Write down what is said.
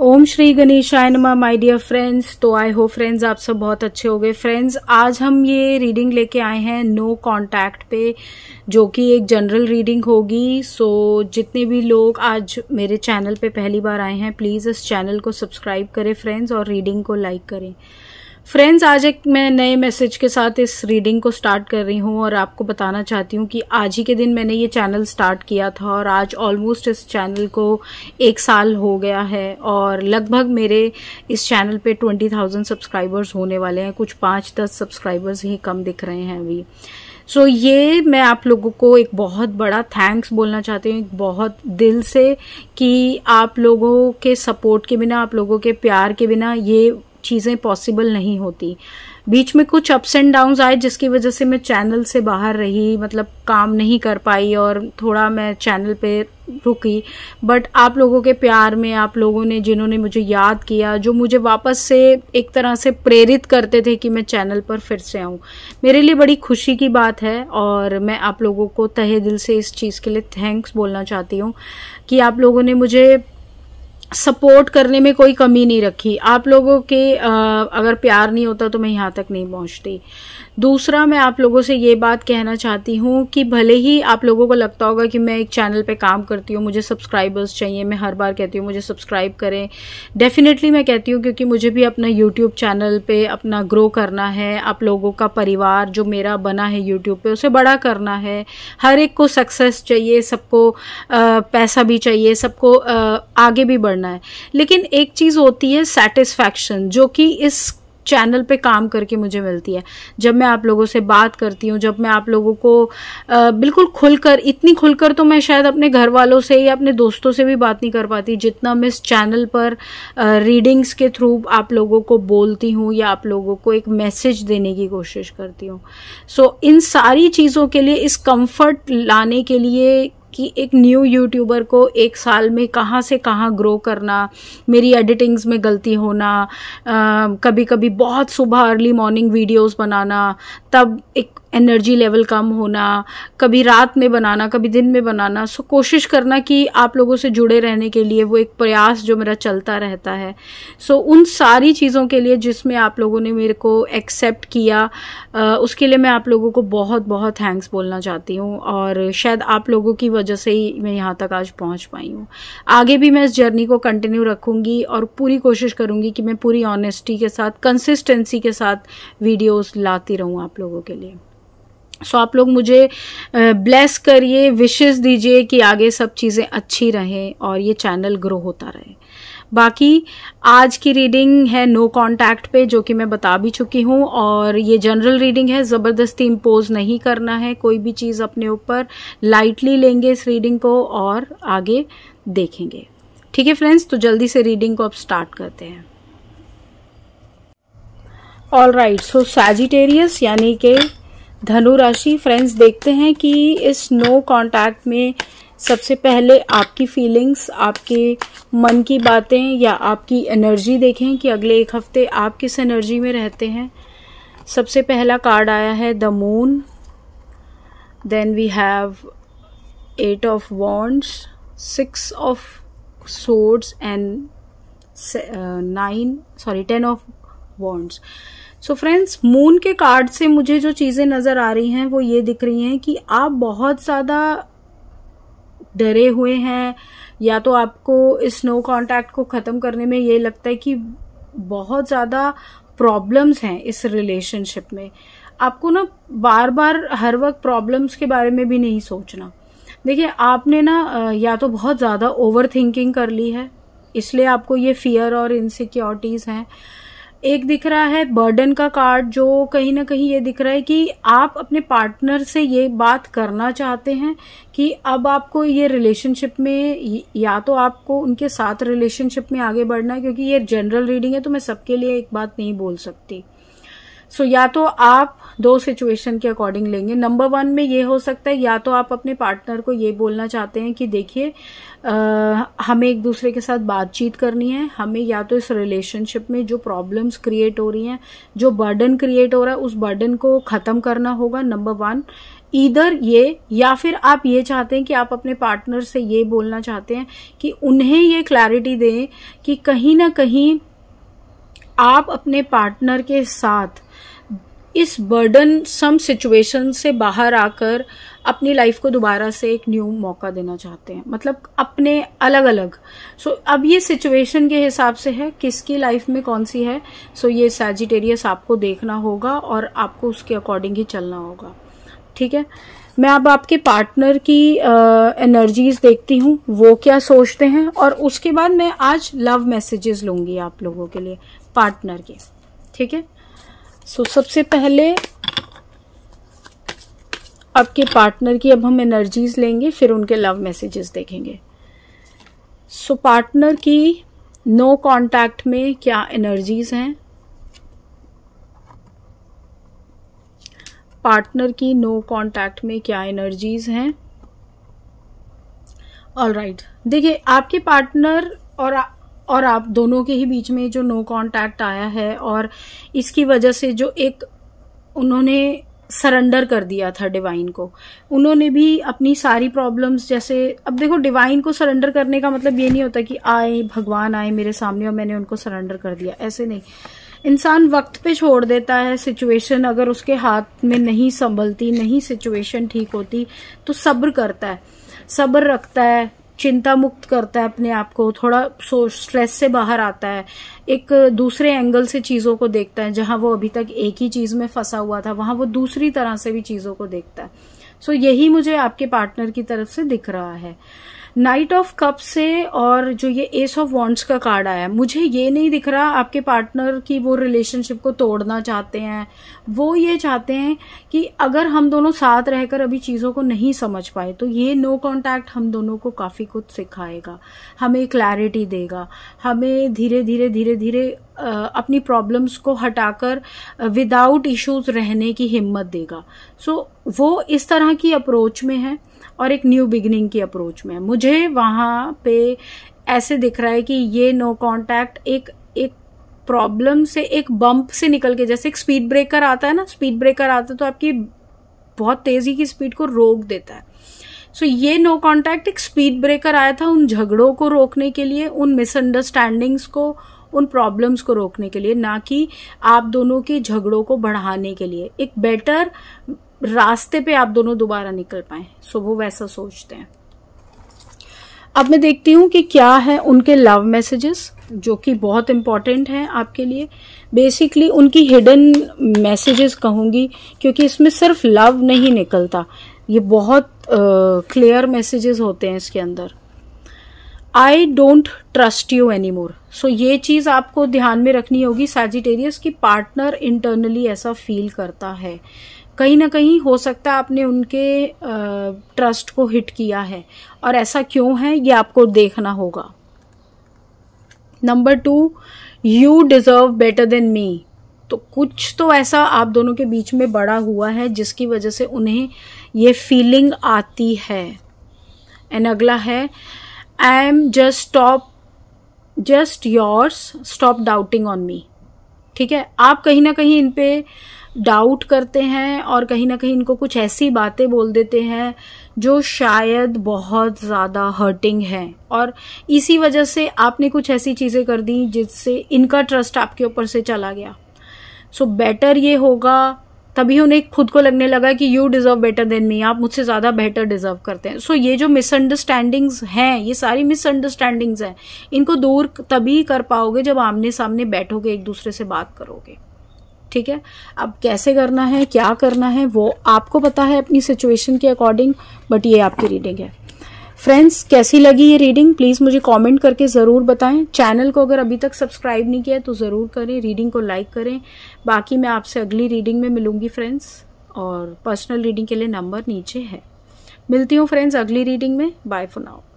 ओम श्री गणेशाय नमः। My dear friends, तो आई होप फ्रेंड्स आप सब बहुत अच्छे हो गए। फ्रेंड्स आज हम ये रीडिंग लेके आए हैं नो कांटेक्ट पे, जो कि एक जनरल रीडिंग होगी। सो जितने भी लोग आज मेरे चैनल पे पहली बार आए हैं, प्लीज़ इस चैनल को सब्सक्राइब करें फ्रेंड्स और रीडिंग को लाइक करें। फ्रेंड्स आज एक मैं नए मैसेज के साथ इस रीडिंग को स्टार्ट कर रही हूँ और आपको बताना चाहती हूँ कि आज ही के दिन मैंने ये चैनल स्टार्ट किया था और आज ऑलमोस्ट इस चैनल को 1 साल हो गया है और लगभग मेरे इस चैनल पे 20,000 सब्सक्राइबर्स होने वाले हैं। कुछ 5-10 सब्सक्राइबर्स ही कम दिख रहे हैं अभी। सो ये मैं आप लोगों को एक बहुत बड़ा थैंक्स बोलना चाहती हूँ, एक बहुत दिल से, कि आप लोगों के सपोर्ट के बिना, आप लोगों के प्यार के बिना ये चीज़ें पॉसिबल नहीं होती। बीच में कुछ अप्स एंड डाउन्स आए जिसकी वजह से मैं चैनल से बाहर रही, मतलब काम नहीं कर पाई और थोड़ा मैं चैनल पे रुकी। बट आप लोगों के प्यार में, आप लोगों ने जिन्होंने मुझे याद किया, जो मुझे वापस से एक तरह से प्रेरित करते थे कि मैं चैनल पर फिर से आऊँ, मेरे लिए बड़ी खुशी की बात है। और मैं आप लोगों को तहे दिल से इस चीज़ के लिए थैंक्स बोलना चाहती हूँ कि आप लोगों ने मुझे सपोर्ट करने में कोई कमी नहीं रखी। आप लोगों के अगर प्यार नहीं होता तो मैं यहाँ तक नहीं पहुँचती। दूसरा मैं आप लोगों से ये बात कहना चाहती हूँ कि भले ही आप लोगों को लगता होगा कि मैं एक चैनल पे काम करती हूँ, मुझे सब्सक्राइबर्स चाहिए, मैं हर बार कहती हूँ मुझे सब्सक्राइब करें। डेफिनेटली मैं कहती हूँ, क्योंकि मुझे भी अपना यूट्यूब चैनल पे अपना ग्रो करना है, आप लोगों का परिवार जो मेरा बना है यूट्यूब पे उसे बड़ा करना है। हर एक को सक्सेस चाहिए, सबको पैसा भी चाहिए, सबको आगे भी बढ़ना है। लेकिन एक चीज़ होती है सेटिस्फैक्शन, जो कि इस चैनल पे काम करके मुझे मिलती है। जब मैं आप लोगों से बात करती हूँ, जब मैं आप लोगों को बिल्कुल खुलकर, इतनी खुलकर तो मैं शायद अपने घर वालों से या अपने दोस्तों से भी बात नहीं कर पाती जितना मैं इस चैनल पर रीडिंग्स के थ्रू आप लोगों को बोलती हूँ या आप लोगों को एक मैसेज देने की कोशिश करती हूँ। सो इन सारी चीज़ों के लिए, इस कंफर्ट लाने के लिए कि एक न्यू यूट्यूबर को 1 साल में कहाँ से कहाँ ग्रो करना, मेरी एडिटिंग्स में गलती होना, कभी कभी बहुत सुबह अर्ली मॉर्निंग वीडियोस बनाना, तब एक एनर्जी लेवल कम होना, कभी रात में बनाना, कभी दिन में बनाना। सो कोशिश करना कि आप लोगों से जुड़े रहने के लिए वो एक प्रयास जो मेरा चलता रहता है। सो उन सारी चीज़ों के लिए जिसमें आप लोगों ने मेरे को एक्सेप्ट किया, उसके लिए मैं आप लोगों को बहुत बहुत थैंक्स बोलना चाहती हूँ। और शायद आप लोगों की वजह से ही मैं यहाँ तक आज पहुँच पाई हूँ। आगे भी मैं इस जर्नी को कंटिन्यू रखूँगी और पूरी कोशिश करूँगी कि मैं पूरी ऑनेस्टी के साथ, कंसिस्टेंसी के साथ वीडियोज़ लाती रहूँ आप लोगों के लिए। सो आप लोग मुझे ब्लेस करिए, विशेस दीजिए कि आगे सब चीज़ें अच्छी रहें और ये चैनल ग्रो होता रहे। बाकी आज की रीडिंग है नो कांटेक्ट पे, जो कि मैं बता भी चुकी हूँ, और ये जनरल रीडिंग है। ज़बरदस्ती इम्पोज नहीं करना है कोई भी चीज़ अपने ऊपर, लाइटली लेंगे इस रीडिंग को और आगे देखेंगे। ठीक है फ्रेंड्स, तो जल्दी से रीडिंग को अब स्टार्ट करते हैं। ऑल राइट, सो सैजिटेरियस यानी कि धनु राशि। फ्रेंड्स देखते हैं कि इस नो कांटेक्ट में सबसे पहले आपकी फीलिंग्स, आपके मन की बातें या आपकी एनर्जी देखें कि अगले 1 हफ्ते आप किस एनर्जी में रहते हैं। सबसे पहला कार्ड आया है the moon, then we have 8 of wands, 6 of swords and 10 of wands. So friends moon के कार्ड से मुझे जो चीज़ें नज़र आ रही हैं वो ये दिख रही हैं कि आप बहुत ज़्यादा डरे हुए हैं, या तो आपको इस नो कांटेक्ट को ख़त्म करने में ये लगता है कि बहुत ज़्यादा प्रॉब्लम्स हैं इस रिलेशनशिप में। आपको ना बार बार हर वक्त प्रॉब्लम्स के बारे में भी नहीं सोचना। देखिए आपने ना या तो बहुत ज़्यादा ओवर थिंकिंग कर ली है, इसलिए आपको ये फियर और इनसिक्योरिटीज़ हैं। एक दिख रहा है बर्डन का कार्ड, जो कहीं ना कहीं ये दिख रहा है कि आप अपने पार्टनर से ये बात करना चाहते हैं कि अब आपको ये रिलेशनशिप में, या तो आपको उनके साथ रिलेशनशिप में आगे बढ़ना है, क्योंकि ये जनरल रीडिंग है तो मैं सबके लिए एक बात नहीं बोल सकती। सो या तो आप 2 सिचुएशन के अकॉर्डिंग लेंगे। नंबर 1 में ये हो सकता है, या तो आप अपने पार्टनर को ये बोलना चाहते हैं कि देखिए हमें एक दूसरे के साथ बातचीत करनी है, हमें या तो इस रिलेशनशिप में जो प्रॉब्लम्स क्रिएट हो रही हैं, जो बर्डन क्रिएट हो रहा है, उस बर्डन को ख़त्म करना होगा, नंबर 1। ईदर ये, या फिर आप ये चाहते हैं कि आप अपने पार्टनर से ये बोलना चाहते हैं कि उन्हें ये क्लैरिटी दें कि कहीं ना कहीं आप अपने पार्टनर के साथ इस बर्डन सम सिचुएशन से बाहर आकर अपनी लाइफ को दोबारा से एक न्यू मौका देना चाहते हैं, मतलब अपने अलग अलग। अब ये सिचुएशन के हिसाब से है किसकी लाइफ में कौन सी है। ये सैजिटेरियस आपको देखना होगा और आपको उसके अकॉर्डिंग ही चलना होगा, ठीक है। मैं अब आपके पार्टनर की एनर्जीज देखती हूँ, वो क्या सोचते हैं, और उसके बाद मैं आज लव मैसेजेस लूंगी आप लोगों के लिए पार्टनर के, ठीक है। सबसे पहले आपके पार्टनर की अब हम एनर्जीज लेंगे, फिर उनके लव मैसेजेस देखेंगे। पार्टनर की नो कांटेक्ट में क्या एनर्जीज हैं, पार्टनर की नो कांटेक्ट में क्या एनर्जीज हैं। ऑलराइट, देखिए आपके पार्टनर और आप दोनों के ही बीच में जो नो कांटेक्ट आया है और इसकी वजह से जो एक उन्होंने सरेंडर कर दिया था डिवाइन को, उन्होंने भी अपनी सारी प्रॉब्लम्स, जैसे अब देखो डिवाइन को सरेंडर करने का मतलब ये नहीं होता कि आए भगवान आए मेरे सामने और मैंने उनको सरेंडर कर दिया, ऐसे नहीं। इंसान वक्त पे छोड़ देता है, सिचुएशन अगर उसके हाथ में नहीं संभलती, नहीं सिचुएशन ठीक होती तो सब्र करता है, सब्र रखता है, चिंता मुक्त करता है अपने आप को, थोड़ा स्ट्रेस से बाहर आता है, एक दूसरे एंगल से चीज़ों को देखता है। जहां वो अभी तक एक ही चीज़ में फंसा हुआ था वहां वो दूसरी तरह से भी चीज़ों को देखता है। यही मुझे आपके पार्टनर की तरफ से दिख रहा है। नाइट ऑफ कप से और जो ये एस ऑफ वॉन्ड्स का कार्ड आया, मुझे ये नहीं दिख रहा आपके पार्टनर की वो रिलेशनशिप को तोड़ना चाहते हैं। वो ये चाहते हैं कि अगर हम दोनों साथ रहकर अभी चीज़ों को नहीं समझ पाए तो ये नो कांटेक्ट हम दोनों को काफ़ी कुछ सिखाएगा, हमें क्लैरिटी देगा, हमें धीरे धीरे धीरे धीरे अपनी प्रॉब्लम्स को हटाकर विदाउट इश्यूज रहने की हिम्मत देगा। वो इस तरह की अप्रोच में है और एक न्यू बिगिनिंग की अप्रोच में है। मुझे वहां पे ऐसे दिख रहा है कि ये नो कांटेक्ट एक प्रॉब्लम से, एक बम्प से निकल के, जैसे एक स्पीड ब्रेकर आता है ना, स्पीड ब्रेकर आता है तो आपकी बहुत तेजी की स्पीड को रोक देता है। ये नो कांटेक्ट एक स्पीड ब्रेकर आया था उन झगड़ों को रोकने के लिए, उन मिसअंडरस्टैंडिंग्स को, उन प्रॉब्लम्स को रोकने के लिए, ना कि आप दोनों के झगड़ों को बढ़ाने के लिए। एक बेटर रास्ते पे आप दोनों दोबारा निकल पाए, वो वैसा सोचते हैं। अब मैं देखती हूँ कि क्या है उनके लव मैसेजेस, जो कि बहुत इम्पॉर्टेंट हैं आपके लिए। बेसिकली उनकी हिडन मैसेजेस कहूँगी क्योंकि इसमें सिर्फ लव नहीं निकलता, ये बहुत क्लियर मैसेजेस होते हैं इसके अंदर। I don't trust you any more, ये चीज आपको ध्यान में रखनी होगी सैजिटेरियस की। पार्टनर इंटरनली ऐसा फील करता है, कहीं ना कहीं हो सकता है आपने उनके ट्रस्ट को हिट किया है, और ऐसा क्यों है ये आपको देखना होगा। Number 2, you deserve better than me, कुछ तो ऐसा आप दोनों के बीच में बड़ा हुआ है जिसकी वजह से उन्हें ये फीलिंग आती है। एंड अगला है I am just yours, stop doubting on me, ठीक है। आप कहीं ना कहीं इन पे डाउट करते हैं और कहीं ना कहीं इनको कुछ ऐसी बातें बोल देते हैं जो शायद बहुत ज़्यादा हर्टिंग है, और इसी वजह से आपने कुछ ऐसी चीज़ें कर दी जिससे इनका ट्रस्ट आपके ऊपर से चला गया। बेटर ये होगा, तभी उन्हें खुद को लगने लगा कि you deserve better than me, आप मुझसे ज़्यादा बेटर डिजर्व करते हैं। ये जो मिसअंडरस्टैंडिंग्स हैं, ये सारी मिसअंडरस्टैंडिंग्स हैं, इनको दूर तभी कर पाओगे जब आमने सामने बैठोगे, एक दूसरे से बात करोगे, ठीक है। अब कैसे करना है, क्या करना है, वो आपको पता है अपनी सिचुएशन के अकॉर्डिंग, बट ये आपकी रीडिंग है। फ्रेंड्स, कैसी लगी ये रीडिंग प्लीज़ मुझे कमेंट करके ज़रूर बताएं। चैनल को अगर अभी तक सब्सक्राइब नहीं किया है तो ज़रूर करें, रीडिंग को लाइक करें। बाकी मैं आपसे अगली रीडिंग में मिलूंगी फ्रेंड्स, और पर्सनल रीडिंग के लिए नंबर नीचे है। मिलती हूँ फ्रेंड्स अगली रीडिंग में, बाय फॉर नाउ।